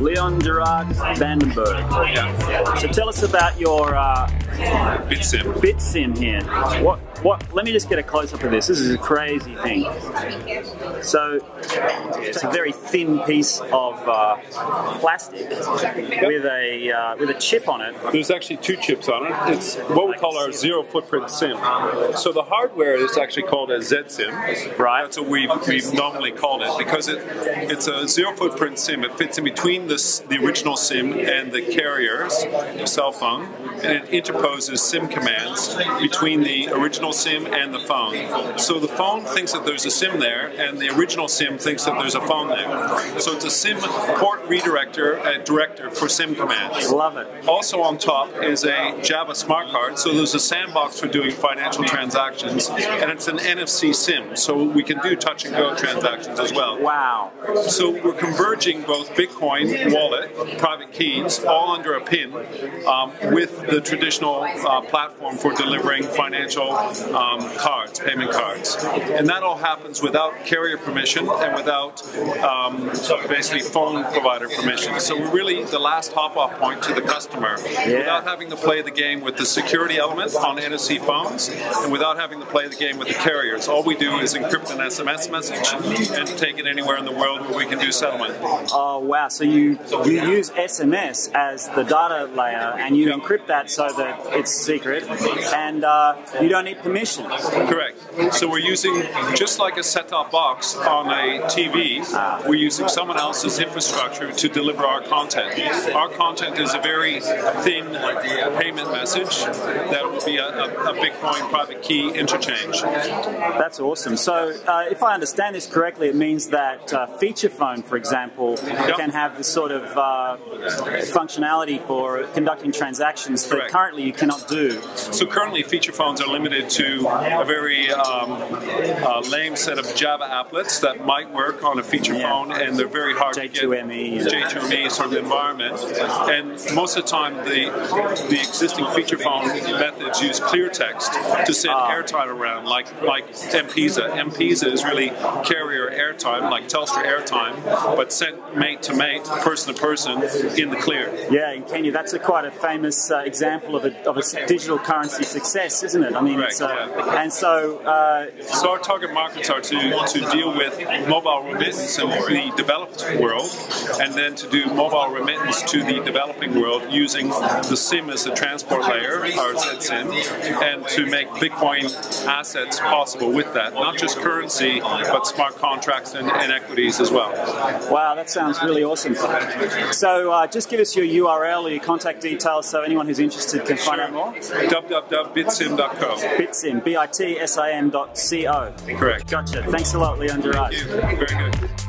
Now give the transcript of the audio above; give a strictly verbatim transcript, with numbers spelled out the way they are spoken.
Leon Gerard Vandenberg. Yeah. So tell us about your uh, BitSim. BitSim here. What? What? Let me just get a close up of this. This is a crazy thing. So it's a very thin piece of uh, plastic yep. with a uh, with a chip on it. There's actually two chips on it. It's what we call our zero footprint SIM. So the hardware is actually called a Z SIM. Right. That's what we've, we've normally called it because it it's a zero footprint SIM. It fits in between the the original SIM and the carrier's cell phone, and it interposes SIM commands between the original SIM and the phone. So the phone thinks that there's a SIM there, and the original SIM thinks that there's a phone there. So it's a SIM port redirector and director for SIM commands. Love it. Also on top is a Java smart card, so there's a sandbox for doing financial transactions, and it's an N F C SIM, so we can do touch and go transactions as well. Wow. So we're converging both Bitcoin, wallet, private keys, all under a pin um, with the traditional uh, platform for delivering financial um, cards, payment cards. And that all happens without carrier permission and without um, basically phone provider permission. So we're really the last hop-off point to the customer yeah. without having to play the game with the security element on N S C phones and without having to play the game with the carriers. All we do is encrypt an S M S message and take it anywhere in the world where we can do settlement. Oh wow, so you, you use S M S as the data layer and you yep. encrypt that so that it's secret and uh, you don't need permission. Correct. So we're using, just like a set-top box on a T V, ah. we're using someone else's infrastructure to deliver our content. Our content is a very thin payment message that will be a, a, a Bitcoin private key interchange. That's awesome. So uh, if I understand this correctly, it means that uh, feature phone, for example, yep. can have this sort of uh, functionality for conducting transactions that Correct. Currently you cannot do. So currently feature phones are limited to a very um, uh, lame set of Java applets that might work on a feature yeah. phone, and they're very hard J two M E, to get J two M E sort of environment. And most of the time the, the existing feature phone methods use clear text to send uh, airtime around, like, like M-Pesa. M-Pesa is really carrier airtime, like Telstra airtime, but sent mate to mate, person to person, in the clear. Yeah, in Kenya, that's a quite a famous uh, example of a, of a digital currency success, isn't it? I mean, Correct, it's, uh, yeah. and so... Uh, so our target markets are to, to deal with mobile remittance in the developed world, and then to do mobile remittance to the developing world using the SIM as the transport layer, our Z SIM, and to make Bitcoin assets possible with that, not just currency, but smart contracts and, and equities as well. Wow, that sounds really awesome. So uh, just give us your U R L or your contact details so anyone who's interested can sure. find out more. w w w dot bitsim dot co. Bitsim, B I T S I M dot co. Correct. Gotcha. Thanks a lot, Leon Gerard. Thank you. Very good.